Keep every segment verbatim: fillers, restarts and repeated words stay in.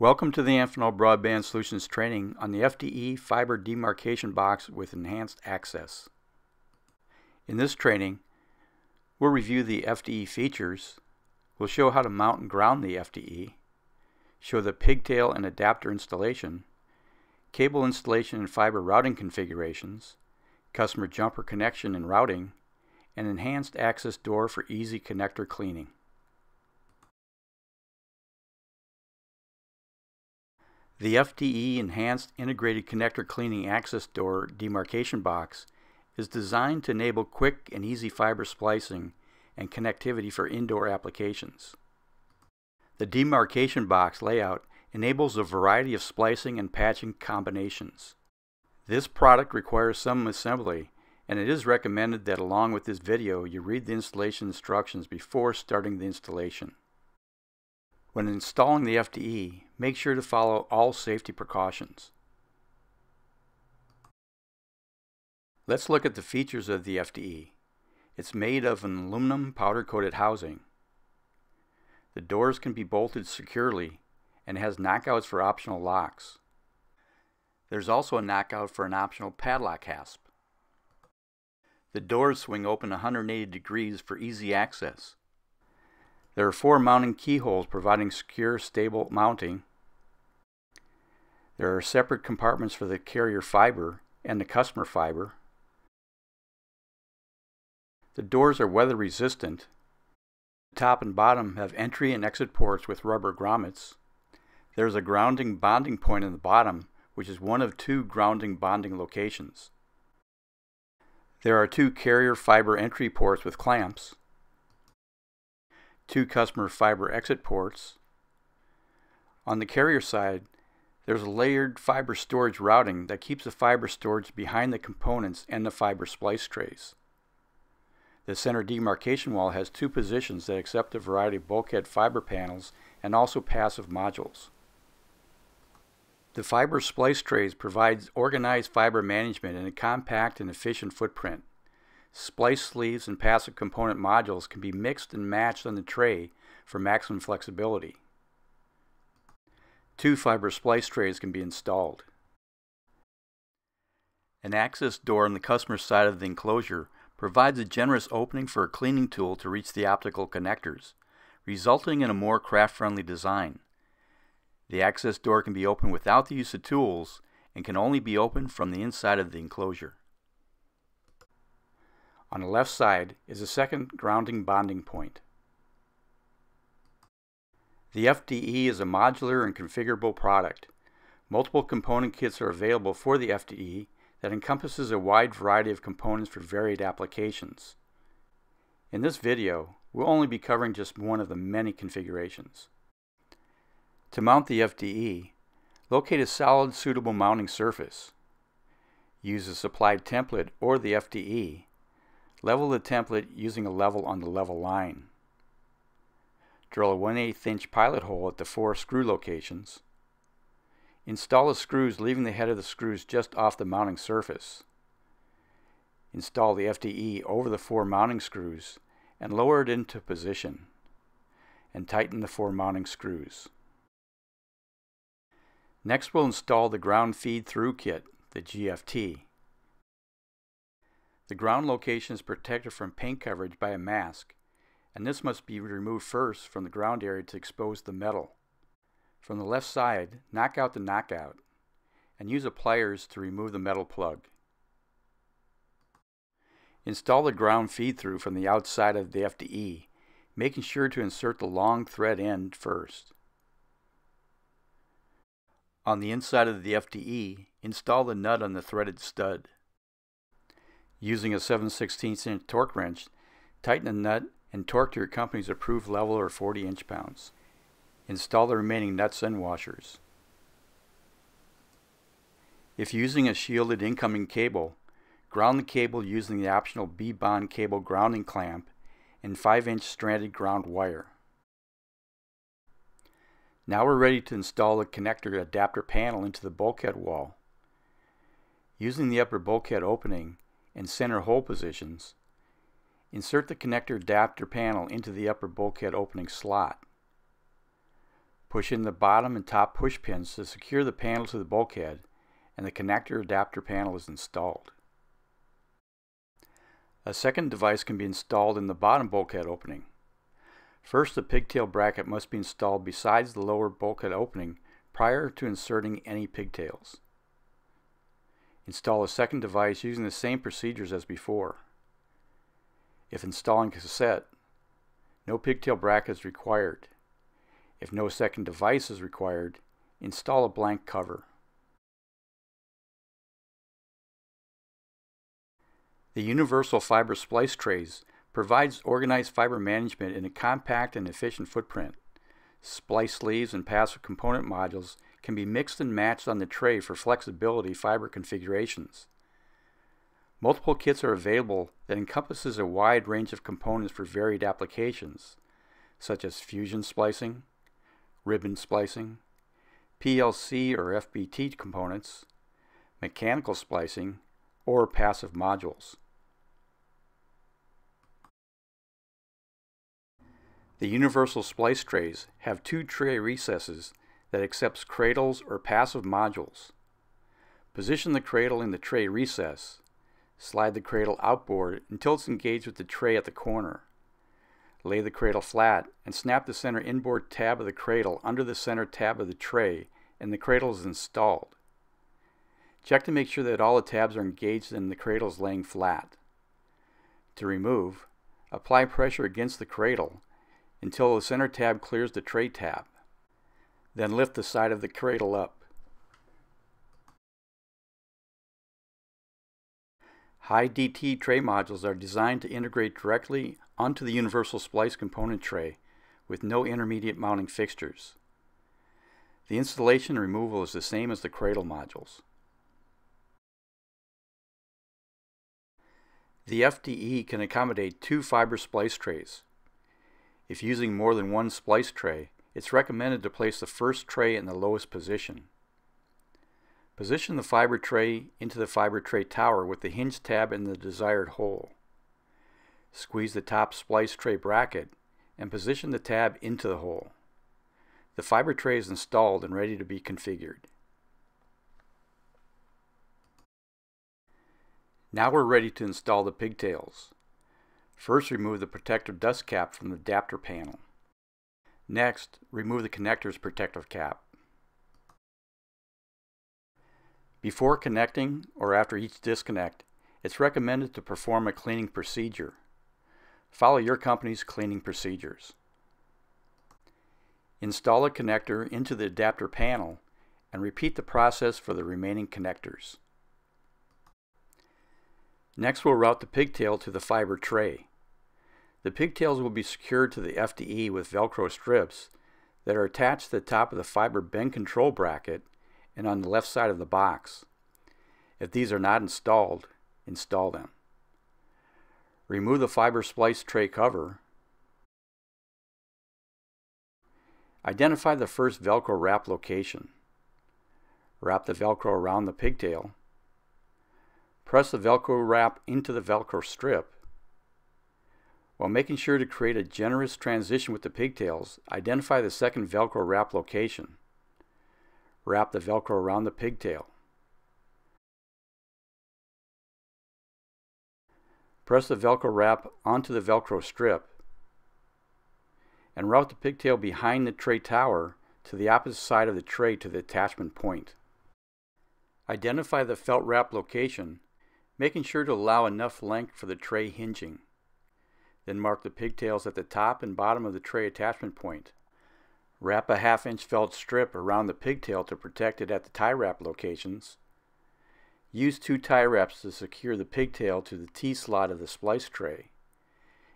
Welcome to the Amphenol Broadband Solutions training on the F D E fiber demarcation box with enhanced access. In this training, we'll review the F D E features, we'll show how to mount and ground the F D E, show the pigtail and adapter installation, cable installation and fiber routing configurations, customer jumper connection and routing, and enhanced access door for easy connector cleaning. The F D E Enhanced Integrated Connector Cleaning Access Door Demarcation Box is designed to enable quick and easy fiber splicing and connectivity for indoor applications. The demarcation box layout enables a variety of splicing and patching combinations. This product requires some assembly, and it is recommended that along with this video you read the installation instructions before starting the installation. When installing the F D E, make sure to follow all safety precautions. Let's look at the features of the F D E. It's made of an aluminum powder-coated housing. The doors can be bolted securely and has knockouts for optional locks. There's also a knockout for an optional padlock hasp. The doors swing open one hundred eighty degrees for easy access. There are four mounting keyholes providing secure, stable mounting. There are separate compartments for the carrier fiber and the customer fiber. The doors are weather resistant. The top and bottom have entry and exit ports with rubber grommets. There is a grounding bonding point in the bottom, which is one of two grounding bonding locations. There are two carrier fiber entry ports with clamps, two customer fiber exit ports. On the carrier side, there's a layered fiber storage routing that keeps the fiber storage behind the components and the fiber splice trays. The center demarcation wall has two positions that accept a variety of bulkhead fiber panels and also passive modules. The fiber splice trays provides organized fiber management in a compact and efficient footprint. Splice sleeves and passive component modules can be mixed and matched on the tray for maximum flexibility. Two fiber splice trays can be installed. An access door on the customer side of the enclosure provides a generous opening for a cleaning tool to reach the optical connectors, resulting in a more craft-friendly design. The access door can be opened without the use of tools and can only be opened from the inside of the enclosure. On the left side is a second grounding bonding point. The F D E is a modular and configurable product. Multiple component kits are available for the F D E that encompasses a wide variety of components for varied applications. In this video, we'll only be covering just one of the many configurations. To mount the F D E, locate a solid, suitable mounting surface. Use the supplied template or the F D E. Level the template using a level on the level line. Drill a one eighth inch pilot hole at the four screw locations. Install the screws, leaving the head of the screws just off the mounting surface. Install the F D E over the four mounting screws and lower it into position, and tighten the four mounting screws. Next, we'll install the ground feed-through kit, the G F T. The ground location is protected from paint coverage by a mask, and this must be removed first from the ground area to expose the metal. From the left side, knock out the knockout, and use a pliers to remove the metal plug. Install the ground feed-through from the outside of the F D E, making sure to insert the long thread end first. On the inside of the F D E, install the nut on the threaded stud. Using a seven sixteenths inch torque wrench, tighten the nut and torque to your company's approved level or forty inch pounds. Install the remaining nuts and washers. If using a shielded incoming cable, ground the cable using the optional B-bond cable grounding clamp and five inch stranded ground wire. Now we're ready to install the connector adapter panel into the bulkhead wall. Using the upper bulkhead opening and center hole positions, insert the connector adapter panel into the upper bulkhead opening slot. Push in the bottom and top push pins to secure the panel to the bulkhead, and the connector adapter panel is installed. A second device can be installed in the bottom bulkhead opening. First, the pigtail bracket must be installed besides the lower bulkhead opening prior to inserting any pigtails. Install a second device using the same procedures as before. If installing cassette, no pigtail bracket is required. If no second device is required, install a blank cover. The universal fiber splice trays provides organized fiber management in a compact and efficient footprint. Splice sleeves and passive component modules can be mixed and matched on the tray for flexibility fiber configurations. Multiple kits are available that encompasses a wide range of components for varied applications, such as fusion splicing, ribbon splicing, P L C or F B T components, mechanical splicing, or passive modules. The universal splice trays have two tray recesses that accepts cradles or passive modules. Position the cradle in the tray recess. Slide the cradle outboard until it's engaged with the tray at the corner. Lay the cradle flat and snap the center inboard tab of the cradle under the center tab of the tray, and the cradle is installed. Check to make sure that all the tabs are engaged and the cradle is laying flat. To remove, apply pressure against the cradle until the center tab clears the tray tab. Then lift the side of the cradle up. High D T tray modules are designed to integrate directly onto the universal splice component tray with no intermediate mounting fixtures. The installation and removal is the same as the cradle modules. The F D E can accommodate two fiber splice trays. If using more than one splice tray, it's recommended to place the first tray in the lowest position. Position the fiber tray into the fiber tray tower with the hinge tab in the desired hole. Squeeze the top splice tray bracket and position the tab into the hole. The fiber tray is installed and ready to be configured. Now we're ready to install the pigtails. First, remove the protective dust cap from the adapter panel. Next, remove the connector's protective cap. Before connecting or after each disconnect, it's recommended to perform a cleaning procedure. Follow your company's cleaning procedures. Install a connector into the adapter panel and repeat the process for the remaining connectors. Next, we'll route the pigtail to the fiber tray. The pigtails will be secured to the F D E with Velcro strips that are attached to the top of the fiber bend control bracket and on the left side of the box. If these are not installed, install them. Remove the fiber splice tray cover. Identify the first Velcro wrap location. Wrap the Velcro around the pigtail. Press the Velcro wrap into the Velcro strip. While making sure to create a generous transition with the pigtails, identify the second Velcro wrap location. Wrap the Velcro around the pigtail. Press the Velcro wrap onto the Velcro strip and route the pigtail behind the tray tower to the opposite side of the tray to the attachment point. Identify the felt wrap location, making sure to allow enough length for the tray hinging. Then mark the pigtails at the top and bottom of the tray attachment point. Wrap a half-inch felt strip around the pigtail to protect it at the tie wrap locations. Use two tie wraps to secure the pigtail to the T slot of the splice tray.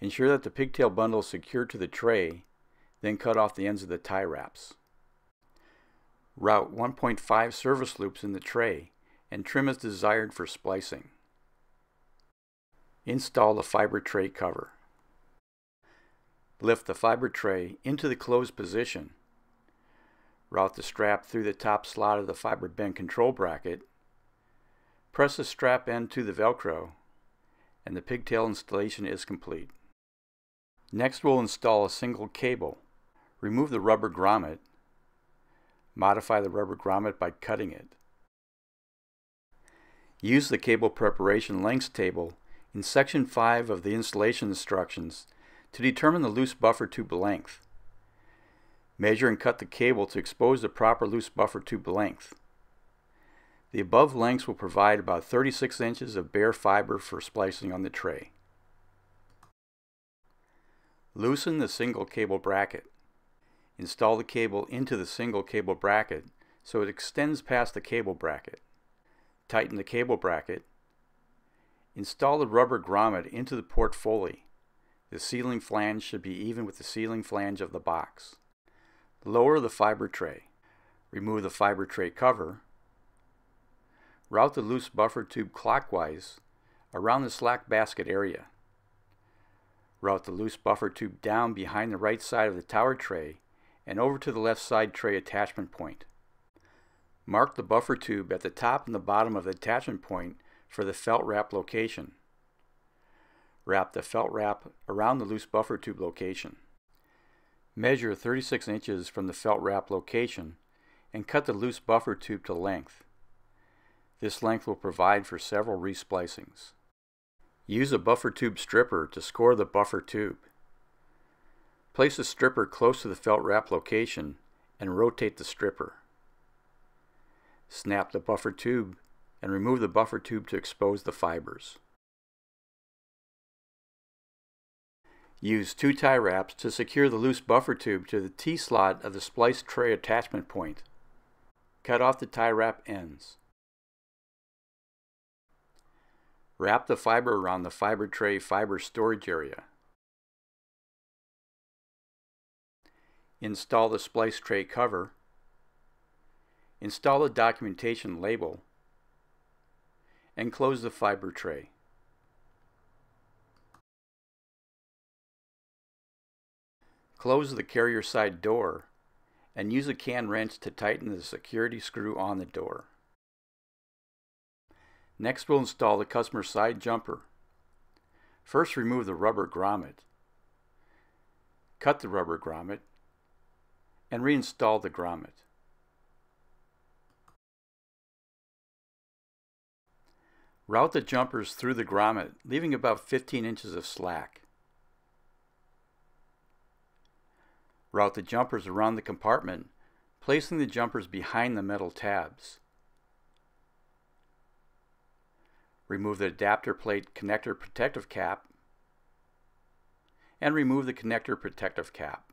Ensure that the pigtail bundle is secured to the tray, then cut off the ends of the tie wraps. Route one point five service loops in the tray and trim as desired for splicing. Install the fiber tray cover. Lift the fiber tray into the closed position. Route the strap through the top slot of the fiber bend control bracket. Press the strap end to the Velcro, and the pigtail installation is complete. Next, we'll install a single cable. Remove the rubber grommet, Modify the rubber grommet by cutting it. Use the cable preparation lengths table in section five of the installation instructions to determine the loose buffer tube length. Measure and cut the cable to expose the proper loose buffer tube length. The above lengths will provide about thirty-six inches of bare fiber for splicing on the tray. Loosen the single cable bracket. Install the cable into the single cable bracket so it extends past the cable bracket. Tighten the cable bracket. Install the rubber grommet into the port pulley. The sealing flange should be even with the sealing flange of the box. Lower the fiber tray. Remove the fiber tray cover. Route the loose buffer tube clockwise around the slack basket area. Route the loose buffer tube down behind the right side of the tower tray and over to the left side tray attachment point. Mark the buffer tube at the top and the bottom of the attachment point for the felt wrap location. Wrap the felt wrap around the loose buffer tube location. Measure thirty-six inches from the felt wrap location and cut the loose buffer tube to length. This length will provide for several resplicings. Use a buffer tube stripper to score the buffer tube. Place the stripper close to the felt wrap location and rotate the stripper. Snap the buffer tube and remove the buffer tube to expose the fibers. Use two tie wraps to secure the loose buffer tube to the T-slot of the splice tray attachment point. Cut off the tie wrap ends. Wrap the fiber around the fiber tray fiber storage area. Install the splice tray cover. Install the documentation label. And close the fiber tray. Close the carrier side door and use a can wrench to tighten the security screw on the door. Next, we'll install the customer side jumper. First, remove the rubber grommet. Cut the rubber grommet and reinstall the grommet. Route the jumpers through the grommet, leaving about fifteen inches of slack. Route the jumpers around the compartment, placing the jumpers behind the metal tabs. Remove the adapter plate connector protective cap and remove the connector protective cap.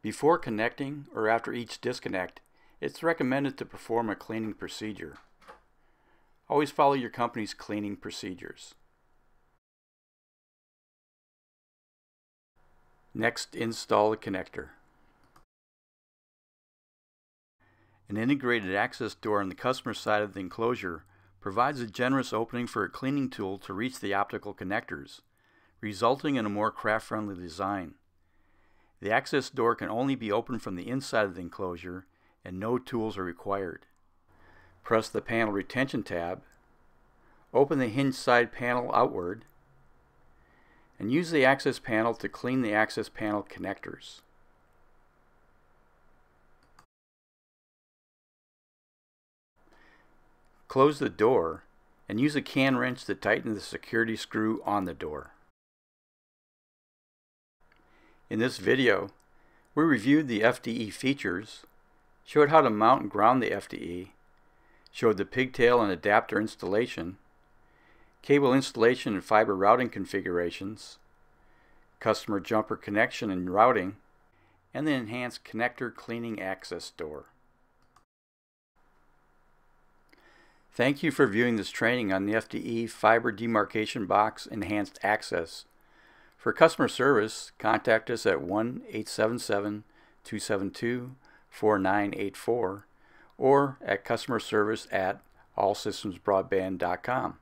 Before connecting or after each disconnect, it's recommended to perform a cleaning procedure. Always follow your company's cleaning procedures. Next, install the connector. An integrated access door on the customer side of the enclosure provides a generous opening for a cleaning tool to reach the optical connectors, resulting in a more craft-friendly design. The access door can only be opened from the inside of the enclosure and no tools are required. Press the panel retention tab, open the hinge side panel outward, and use the access panel to clean the access panel connectors. Close the door and use a can wrench to tighten the security screw on the door. In this video, we reviewed the F D E features, showed how to mount and ground the F D E, showed the pigtail and adapter installation, cable installation and fiber routing configurations, customer jumper connection and routing, and the enhanced connector cleaning access door. Thank you for viewing this training on the F D E Fiber Demarcation Box Enhanced Access. For customer service, contact us at one eight seven seven, two seven two, four nine eight four or at customer service at all systems broadband dot com.